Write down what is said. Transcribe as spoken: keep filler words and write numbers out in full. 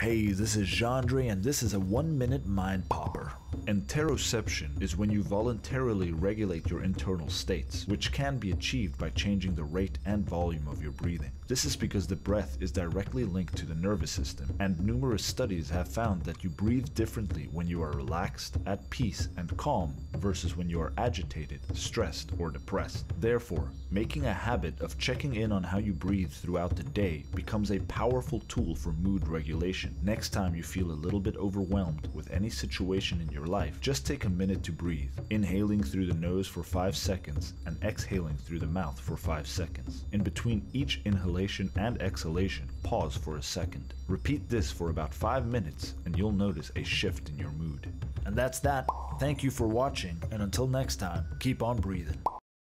Hey, this is Jeandre and this is a one-minute mind popper. Interoception is when you voluntarily regulate your internal states, which can be achieved by changing the rate and volume of your breathing. This is because the breath is directly linked to the nervous system, and numerous studies have found that you breathe differently when you are relaxed, at peace, and calm versus when you are agitated, stressed, or depressed. Therefore, making a habit of checking in on how you breathe throughout the day becomes a powerful tool for mood regulation. Next time you feel a little bit overwhelmed with any situation in your life, just take a minute to breathe, inhaling through the nose for five seconds and exhaling through the mouth for five seconds. In between each inhalation and exhalation, pause for a second. Repeat this for about five minutes and you'll notice a shift in your mood. And that's that. Thank you for watching, and until next time, keep on breathing.